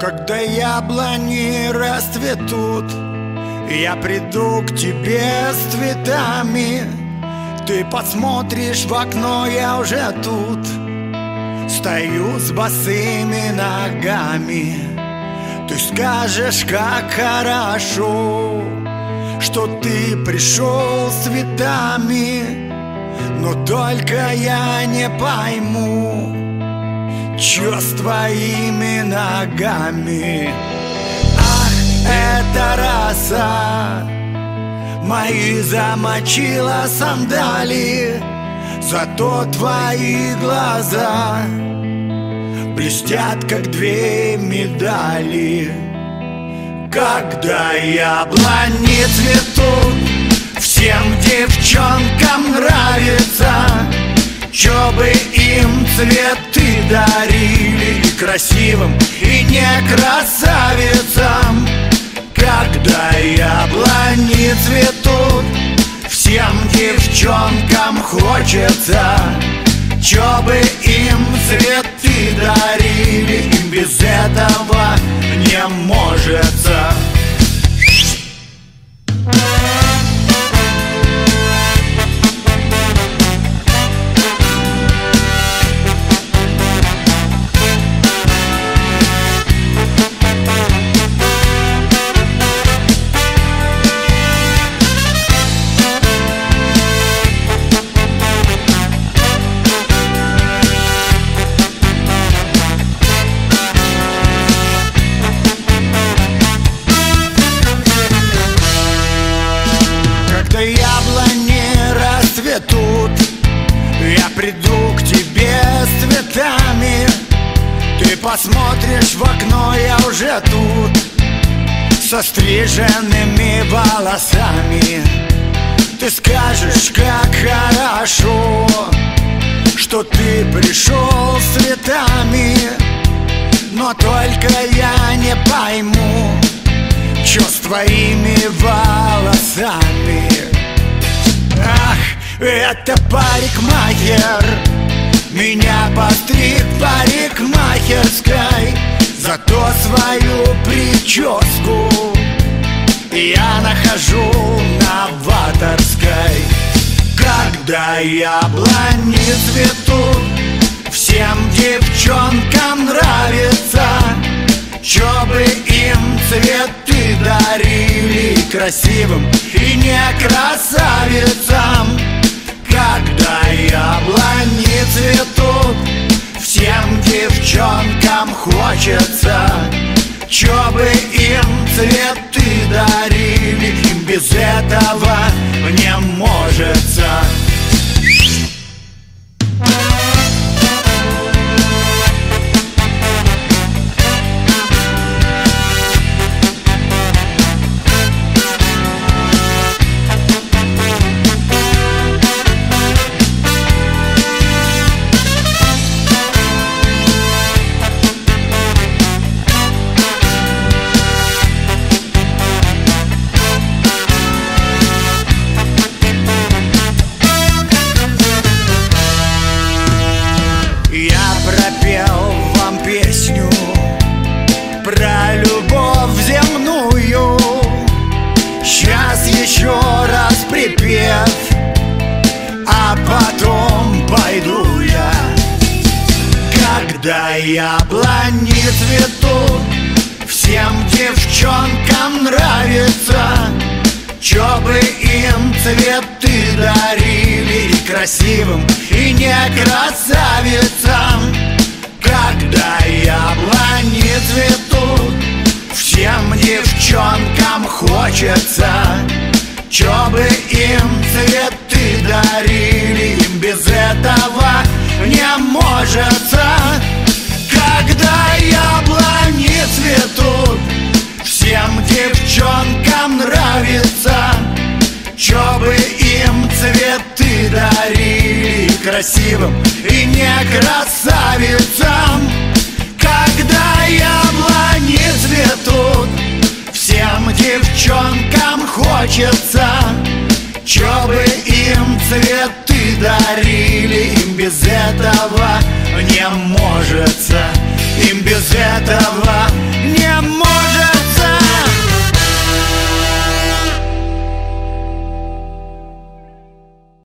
Когда яблони расцветут, я приду к тебе с цветами. Ты посмотришь в окно, я уже тут. Стою с босыми ногами. Ты скажешь, как хорошо, что ты пришел с цветами. Но только я не пойму, чё с твоими ногами? Ах, эта раса мои замочила сандали. Зато твои глаза блестят, как две медали. Когда яблони цветут, всем девчонкам нравится. Чё бы им цветы дарили, и красивым, и не красавицам. Когда яблони цветут, всем девчонкам хочется. Чё бы им цветы дарили, им без этого не можется. Яблони расцветут, я приду к тебе с цветами. Ты посмотришь в окно, я уже тут, со стриженными волосами. Ты скажешь, как хорошо, что ты пришел с цветами. Но только я не пойму, чё с твоими волосами? Ах, это парикмахер меня постриг в парикмахерской. Зато свою прическу я нахожу новаторской. Когда яблони цветут, всем девчонкам нравится. Чё бы им цветы дарили, красивым и не красавицам. Когда яблони цветут, всем девчонкам хочется. Чё бы им цветы дарили, им без этого не можется. Про любовь земную сейчас еще раз припев, а потом пойду я. Когда яблони цветут, всем девчонкам нравится. Чё бы им цветы дарили, и красивым, и не красавицам. Когда яблони цветут, всем девчонкам хочется. Чё бы им цветы дарили, им без этого не можется. Когда яблони цветут, всем девчонкам нравится. Чё бы им цветы дарили, красивым и не красавицам. Когда яблони цветут, всем девчонкам хочется. Чё бы им цветы дарили, им без этого не можется. Им без этого